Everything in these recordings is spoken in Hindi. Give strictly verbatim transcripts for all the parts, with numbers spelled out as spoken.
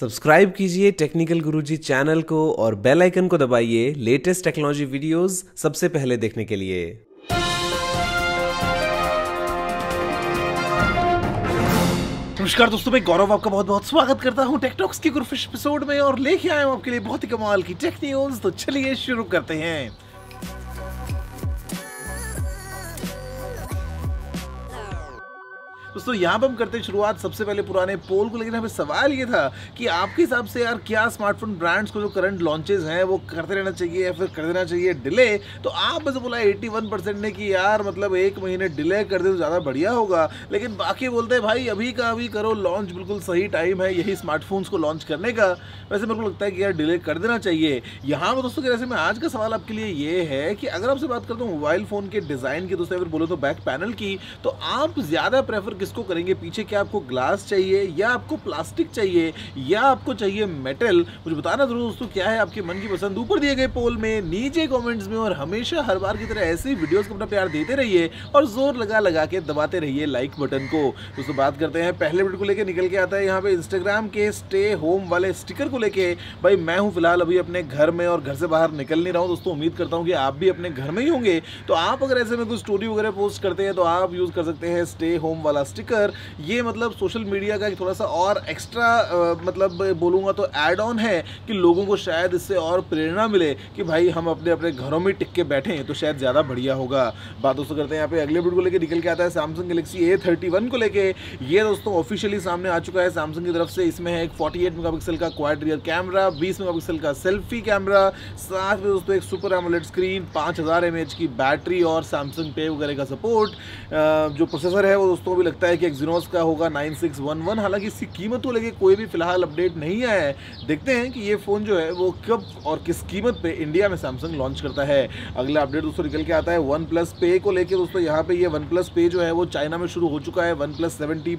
सब्सक्राइब कीजिए टेक्निकल गुरुजी चैनल को और बेल आइकन को दबाइए लेटेस्ट टेक्नोलॉजी वीडियोस सबसे पहले देखने के लिए। नमस्कार दोस्तों, मैं गौरव आपका बहुत बहुत स्वागत करता हूँ टेकटॉक्स के गुरुफिश एपिसोड में और लेके आया हूँ आपके लिए बहुत ही कमाल की टेक न्यूज। तो चलिए शुरू करते हैं। दोस्तों यहाँ पर हम करते हैं शुरुआत सबसे पहले पुराने पोल को, लेकिन हमें सवाल ये था कि आपके हिसाब से यार क्या स्मार्टफोन ब्रांड्स को जो करंट लॉन्चेस हैं वो करते रहना चाहिए या फिर कर देना चाहिए डिले। तो आप बस बोला इक्यासी परसेंट ने कि यार मतलब एक महीने डिले कर दे तो ज़्यादा बढ़िया होगा, लेकिन बाकी बोलते हैं भाई अभी का अभी करो लॉन्च, बिल्कुल सही टाइम है यही स्मार्टफोन्स को लॉन्च करने का। वैसे मेरे को लगता है कि यार डिले कर देना चाहिए। यहाँ पर दोस्तों जैसे मैं आज का सवाल आपके लिए ये है कि अगर आपसे बात करता हूँ मोबाइल फ़ोन के डिज़ाइन की दोस्तों, अगर बोलो तो बैक पैनल की, तो आप ज़्यादा प्रेफर इसको करेंगे पीछे क्या आपको ग्लास चाहिए या आपको प्लास्टिक चाहिए या आपको चाहिए मेटल? मुझे बताना जरूर दोस्तों क्या है आपके मन की पसंद ऊपर दिए गए पोल में, नीचे कमेंट्स में। और हमेशा हर बार की तरह ऐसे ही वीडियोस को अपना प्यार देते रहिए और जोर लगा लगा के दबाते रहिए लाइक बटन को। दोस्तों बात करते हैं पहले वीडियो को लेकर, निकल के आता है यहाँ पे इंस्टाग्राम के स्टे होम वाले स्टिकर को लेके। भाई मैं हूँ फिलहाल अभी अपने घर में और घर से बाहर निकल नहीं रहा हूँ दोस्तों। उम्मीद करता हूँ कि आप भी अपने घर में ही होंगे, तो आप अगर ऐसे में कोई स्टोरी वगैरह पोस्ट करते हैं तो आप यूज कर सकते हैं स्टे होम वाला स्टिकर। ये मतलब सोशल मीडिया का थोड़ा सा और एक्स्ट्रा आ, मतलब बोलूँगा तो ऐड ऑन है कि लोगों को शायद इससे और प्रेरणा मिले कि भाई हम अपने अपने घरों में टिक के बैठें तो शायद ज़्यादा बढ़िया होगा। बात दोस्तों करते हैं यहाँ पे अगले वीडियो को लेकर, निकल के आता है Samsung Galaxy A thirty one को लेके। ये दोस्तों ऑफिशियली सामने आ चुका है सैमसंग की तरफ से। इसमें है एक फोर्टी एट मेगापिक्सल का क्वाड रियर कैमरा, बीस मेगापिक्सल का सेल्फी कैमरा, साथ में दोस्तों एक सुपर एमोलेड स्क्रीन, पाँच हज़ार एम एच की बैटरी और सैमसंग पे वगैरह का सपोर्ट। जो प्रोसेसर है वो दोस्तों भी लगता है कि एक्सिनोस का होगा नाइन सिक्स वन वन। हालांकि इसकी कीमत को लेके कोई भी फिलहाल अपडेट नहीं आया है। देखते हैं कि ये फ़ोन जो है वो कब और किस कीमत पे इंडिया में सैमसंग लॉन्च करता है। अगला अपडेट दोस्तों निकल के आता है वन प्लस पे को लेके। दोस्तों यहाँ पे ये वन प्लस पे जो है वो चाइना में शुरू हो चुका है वन प्लस सेवेंटी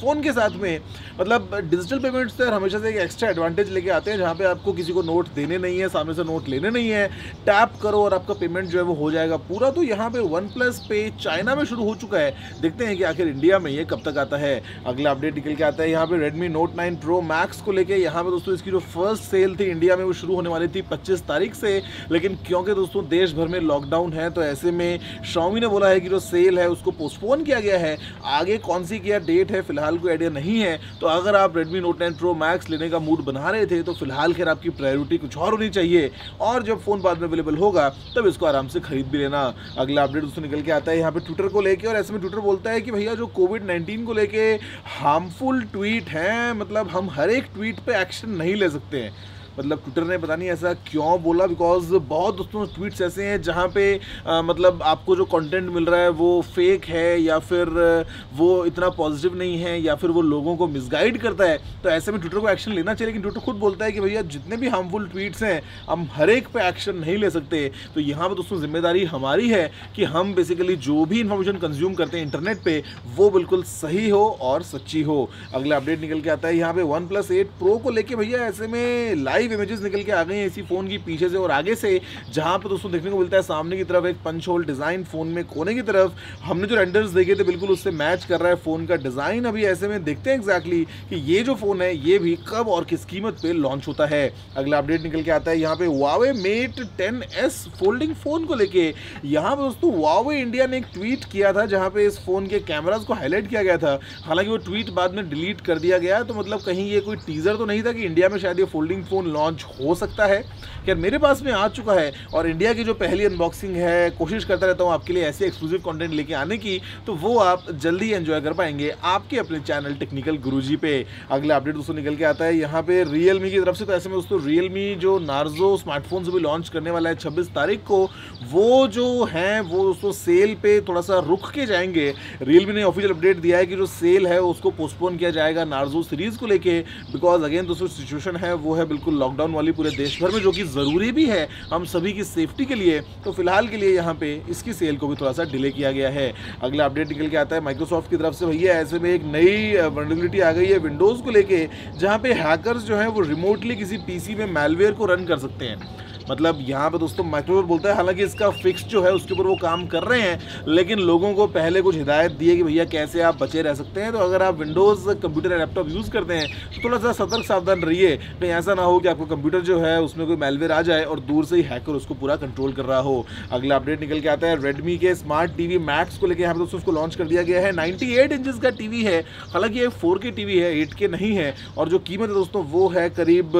फ़ोन के साथ में। मतलब डिजिटल पेमेंट्स तो हमेशा से एक एक्स्ट्रा एडवांटेज लेके आते हैं जहाँ पे आपको किसी को नोट देने नहीं है, सामने से नोट लेने नहीं है, टैप करो और आपका पेमेंट जो है वो हो जाएगा पूरा। तो यहाँ पे वन प्लस पे चाइना में शुरू हो चुका है, देखते हैं कि आखिर इंडिया में ये कब तक आता है। अगला अपडेट निकल के आता है यहाँ पे Redmi Note nine Pro Max को लेकर। यहाँ पर दोस्तों इसकी जो फर्स्ट सेल थी इंडिया में वो शुरू होने वाली थी पच्चीस तारीख से, लेकिन क्योंकि दोस्तों देश भर में लॉकडाउन है तो ऐसे में शाओमी ने बोला है कि जो सेल है उसको पोस्टपोन किया गया है। आगे कौन सी क्या डेट है फिलहाल कोई आइडिया नहीं है। तो अगर आप Redmi Note nine Pro Max लेने का मूड बना रहे थे तो फिलहाल खैर आपकी प्रायोरिटी कुछ और होनी चाहिए, और जब फ़ोन बाद में अवेलेबल होगा तब इसको आराम से खरीद भी लेना। अगला अपडेट दोस्तों निकल के आता है यहाँ पे ट्विटर को लेके, और ऐसे में ट्विटर बोलता है कि भैया जो कोविड नाइनटीन को लेके हार्मफुल ट्वीट हैं, मतलब हम हर एक ट्वीट पर एक्शन नहीं ले सकते हैं। मतलब ट्विटर ने पता नहीं ऐसा क्यों बोला, बिकॉज बहुत दोस्तों ट्वीट्स ऐसे हैं जहाँ पे आ, मतलब आपको जो कंटेंट मिल रहा है वो फेक है या फिर वो इतना पॉजिटिव नहीं है या फिर वो लोगों को मिसगाइड करता है। तो ऐसे में ट्विटर को एक्शन लेना चाहिए, लेकिन ट्विटर खुद बोलता है कि भैया जितने भी हार्मफुल ट्वीट्स हैं हम हर एक पे एक्शन नहीं ले सकते। तो यहाँ पर दोस्तों जिम्मेदारी हमारी है कि हम बेसिकली जो भी इन्फॉर्मेशन कंज्यूम करते हैं इंटरनेट पर वो बिल्कुल सही हो और सच्ची हो। अगला अपडेट निकल के आता है यहाँ पर वन प्लस एट प्रो को लेकर। भैया ऐसे में लाइव इमेजेस निकल के आ गए हैं इसी फोन की पीछे से और आगे से, जहां पर दोस्तों देखने को मिलता है सामने की तरफ एक पंच होल डिजाइन फोन में कोने की तरफ। हमने जो रेंडर्स देखे थे बिल्कुल उससे मैच कर रहा है फोन का डिजाइन। अभी ऐसे में देखते हैं एग्जैक्टली कि ये जो फोन है ये भी कब और किस कीमत पे लॉन्च होता है। अगला अपडेट निकल के आता है यहाँ पे Huawei Mate ten S folding phone को लेके। यहाँ पर दोस्तों Huawei इंडिया ने एक ट्वीट किया था जहां पे इस फोन के कैमरास को हाईलाइट किया गया था, हालांकि वो ट्वीट बाद में डिलीट कर दिया गया। तो मतलब कहीं ये कोई टीजर तो नहीं था कि इंडिया में शायद ये फोल्डिंग फोन लॉन्च हो सकता है। खैर मेरे पास में आ चुका है और इंडिया की जो पहली अनबॉक्सिंग है कोशिश करता रहता हूँ आपके लिए ऐसे एक्सक्लूसिव कंटेंट लेके आने की, तो वो आप जल्दी एंजॉय कर पाएंगे आपके अपने चैनल टेक्निकल गुरुजी पे। अगला अपडेट दोस्तों निकल के आता है यहाँ पे रियलमी की तरफ से। तो ऐसे में दोस्तों रियलमी जो नार्जो स्मार्टफोन भी लॉन्च करने वाला है छब्बीस तारीख को, वो जो है वो दोस्तों सेल पर थोड़ा सा रुक के जाएंगे। रियलमी ने ऑफिशियल अपडेट दिया है कि जो सेल है उसको पोस्टपोन किया जाएगा नार्जो सीरीज़ को लेके, बिकॉज अगेन दोस्तों सिचुएशन है वो है बिल्कुल लॉकडाउन वाली पूरे देश भर में, जो कि ज़रूरी भी है हम सभी की सेफ्टी के लिए। तो फिलहाल के लिए यहाँ पे इसकी सेल को भी थोड़ा सा डिले किया गया है। अगला अपडेट निकल के आता है माइक्रोसॉफ्ट की तरफ से। भैया ऐसे में एक नई वल्नरेबिलिटी आ गई है विंडोज़ को लेके, जहाँ पे हैकर्स जो हैं वो रिमोटली किसी पीसी में मैलवेयर को रन कर सकते हैं। मतलब यहाँ पे दोस्तों माइक्रोवेव बोलता है। हालांकि इसका फिक्स जो है उसके ऊपर वो काम कर रहे हैं, लेकिन लोगों को पहले कुछ हिदायत दी है कि भैया कैसे आप बचे रह सकते हैं। तो अगर आप विंडोज़ कंप्यूटर लैपटॉप यूज़ करते हैं तो थोड़ा सा सतर्क सावधान रहिए, कहीं ऐसा ना हो कि आपका कंप्यूटर जो है उसमें कोई मैलवेयर आ जाए और दूर से ही हैकर उसको पूरा कंट्रोल कर रहा हो। अगला अपडेट निकल के आता है रेडमी के स्मार्ट टीवी मैक्स को लेकर। यहाँ पर दोस्तों उसको लॉन्च कर दिया गया है। अट्ठानवे इंचेस का टीवी है, हालांकि ये फोर के टीवी है, एट के नहीं है, और जो कीमत है दोस्तों वो है करीब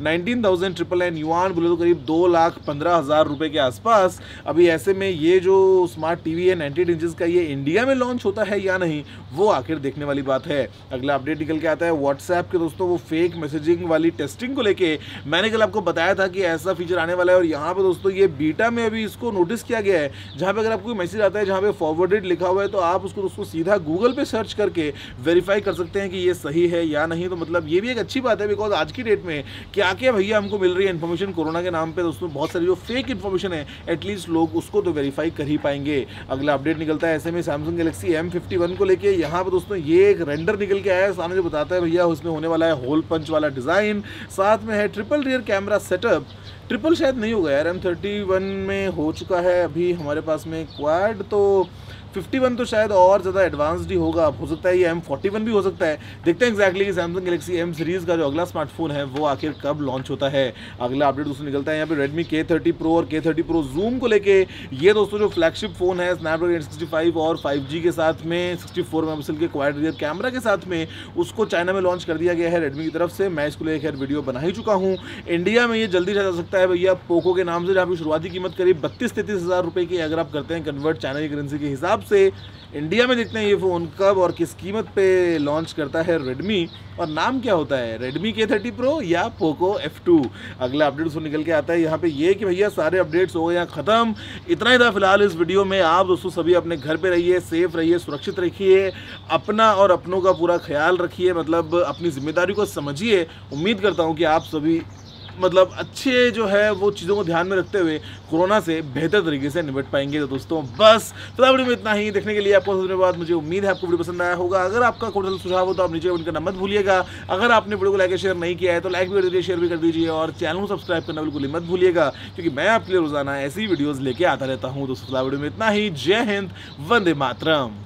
nineteen thousand triple N yuan, बोले तो करीब दो लाख पंद्रह हज़ार रुपये के आसपास। अभी ऐसे में ये जो स्मार्ट टीवी है अट्ठानवे इंचेस का, ये इंडिया में लॉन्च होता है या नहीं वो आखिर देखने वाली बात है। अगला अपडेट निकल के आता है व्हाट्सएप के दोस्तों वो फेक मैसेजिंग वाली टेस्टिंग को लेके। मैंने कल आपको बताया था कि ऐसा फीचर आने वाला है, और यहाँ पे दोस्तों ये बीटा में अभी इसको नोटिस किया गया है, जहाँ पे अगर आपको मैसेज आता है जहाँ पे फॉरवर्डेड लिखा हुआ है तो आप उसको दोस्तों सीधा गूगल पे सर्च करके वेरीफाई कर सकते हैं कि ये सही है या नहीं। तो मतलब ये भी एक अच्छी बात है, बिकॉज आज की डेट में क्या क्या भैया हमको मिल रही है इन्फॉर्मेशन कोरोना के नाम पर दोस्तों, बहुत सारी जो फेक इन्फॉर्मेशन है एटलीस्ट लोग उसको तो वेरीफाई कर ही पाएंगे। अगला अपडेट निकलता है ऐसे में Samsung Galaxy M fifty one को लेकर। यहाँ पर दोस्तों ये एक रेंडर निकल के आया है, सामने जो बताता है भैया उसमें होने वाला है होल पंच वाला डिज़ाइन, साथ में है triple rear camera setup. Triple शायद नहीं होगा यार, एम थर्टी वन में हो चुका है, अभी हमारे पास में क्वाड, तो फिफ्टी वन तो शायद और ज़्यादा एडवांस्ड ही होगा। हो सकता है ये एम फोर्टी वन भी हो सकता है, देखते हैं एक्जैक्टली कि सैमसंग गैलेक्सी एम सीरीज़ का जो अगला स्मार्टफोन है वो आखिर कब लॉन्च होता है। अगला अपडेट दोस्तों निकलता है यहाँ पे रेडमी के थर्टी प्रो और के थर्टी प्रो जूम को लेके। ये दोस्तों जो फ्लैगशिप फोन है स्नैपड्रैगन एट सिक्स्टी फाइव और फाइव जी के साथ में सिक्स्टी फोर मेगापिक्सल के क्वाड रियर कैमरा के साथ में उसको चाइना में लॉन्च कर दिया गया है रेडमी की तरफ से। मैं इसको लेकर वीडियो बना ही चुका हूँ। इंडिया में ये जल्दी जा सकता है भैया पोको के नाम से, जहाँ पर शुरुआती कीमत करीब बत्तीस तैंतीस हज़ार रुपये की अगर आप करते हैं कन्वर्ट चाइना की करेंसी के हिसाब से। इंडिया में देखते हैं ये फ़ोन कब और किस कीमत पे लॉन्च करता है रेडमी, और नाम क्या होता है रेडमी के थर्टी प्रो या पोको एफ टू। अगला अपडेट उसको निकल के आता है यहाँ पे ये कि भैया सारे अपडेट्स हो गए या ख़त्म। इतना ही था फिलहाल इस वीडियो में। आप दोस्तों सभी अपने घर पे रहिए, सेफ रहिए, सुरक्षित रखिए, अपना और अपनों का पूरा ख्याल रखिए, मतलब अपनी जिम्मेदारी को समझिए। उम्मीद करता हूँ कि आप सभी मतलब अच्छे जो है वो चीज़ों को ध्यान में रखते हुए कोरोना से बेहतर तरीके से निपट पाएंगे। तो दोस्तों बस फिलहाल वीडियो में इतना ही। देखने के लिए आपको धन्यवाद। मुझे उम्मीद है आपको वीडियो पसंद आया होगा। अगर आपका कोई सुझाव हो तो आप नीचे कमेंट करना मत भूलिएगा। अगर आपने वीडियो को लाइक शेयर नहीं किया है तो लाइक भी कर दीजिए, शेयर भी कर दीजिए, और चैनल को सब्सक्राइब करना बिल्कुल मत भूलिएगा, क्योंकि मैं आपके लिए रोजाना ऐसी वीडियोज़ लेके आता रहता हूँ। दोस्तों फिलहाल वीडियो में इतना ही। जय हिंद, वंदे मातरम।